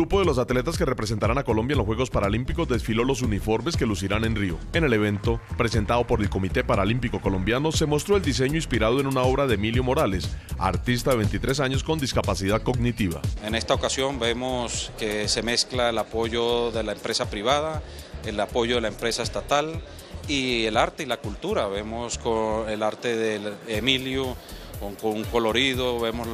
grupo de los atletas que representarán a Colombia en los Juegos Paralímpicos desfiló los uniformes que lucirán en Río. En el evento, presentado por el Comité Paralímpico Colombiano, se mostró el diseño inspirado en una obra de Emilio Morales, artista de 23 años con discapacidad cognitiva. En esta ocasión vemos que se mezcla el apoyo de la empresa privada, el apoyo de la empresa estatal y el arte y la cultura. Vemos con el arte de Emilio con un colorido, vemos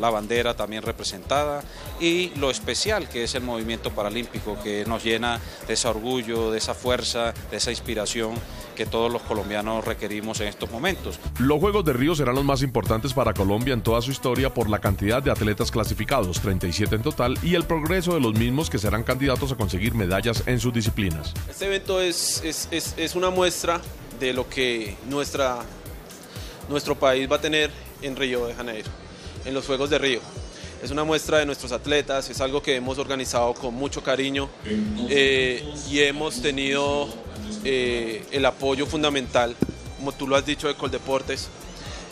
la bandera también representada y lo especial que es el movimiento paralímpico, que nos llena de ese orgullo, de esa fuerza, de esa inspiración que todos los colombianos requerimos en estos momentos. Los Juegos de Río serán los más importantes para Colombia en toda su historia por la cantidad de atletas clasificados, 37 en total, y el progreso de los mismos que serán candidatos a conseguir medallas en sus disciplinas. Este evento es una muestra de lo que nuestro país va a tener en Río de Janeiro, en los Juegos de Río. Es una muestra de nuestros atletas, es algo que hemos organizado con mucho cariño y hemos tenido el apoyo fundamental, como tú lo has dicho, de Coldeportes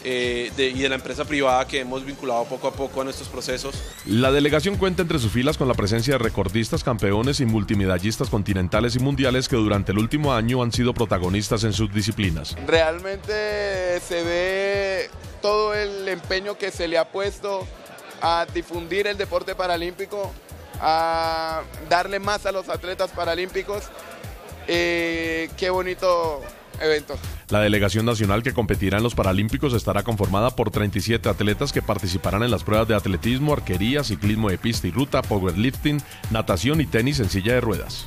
y de la empresa privada que hemos vinculado poco a poco a nuestros procesos. La delegación cuenta entre sus filas con la presencia de recordistas, campeones y multimedallistas continentales y mundiales que durante el último año han sido protagonistas en sus disciplinas. Realmente se ve todo el empeño que se le ha puesto a difundir el deporte paralímpico, a darle más a los atletas paralímpicos. Qué bonito evento. La delegación nacional que competirá en los Paralímpicos estará conformada por 37 atletas que participarán en las pruebas de atletismo, arquería, ciclismo de pista y ruta, powerlifting, natación y tenis en silla de ruedas.